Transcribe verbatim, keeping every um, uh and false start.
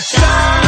Stop!